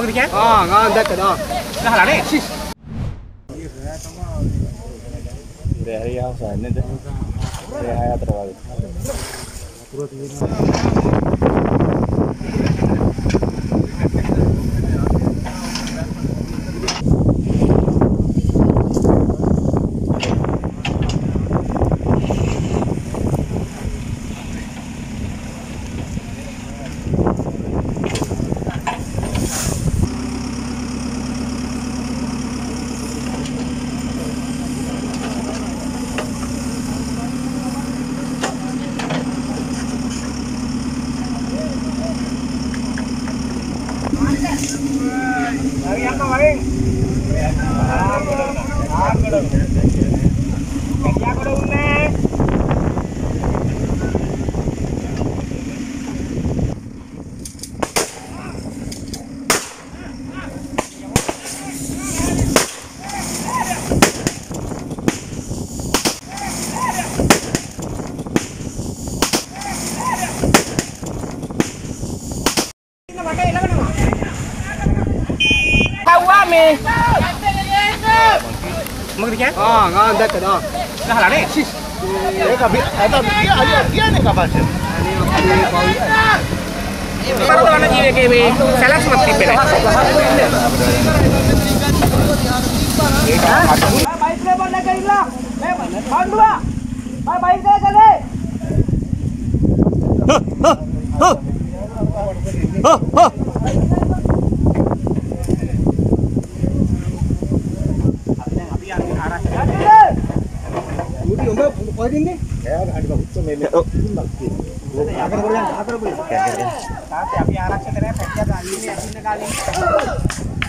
Magriknya? Oh, nggak ada kedok. Dah lari. Dari yang sana deh. Dari ayat terawal. Magriknya? Oh, nggak ada kedok. Dah lari. Ini kabel. Dia ni kabel sih. Baru tuan lagi BKB. Saya langsung mati pelan. Baik deh, boleh kailah. Bang dua. Baik deh, kali. Boleh ni? Ya, ada bagus tu memang. Ini bagus. Agar boleh, agar boleh. Tapi api arah sekarang, pergi dah ini, ini kali.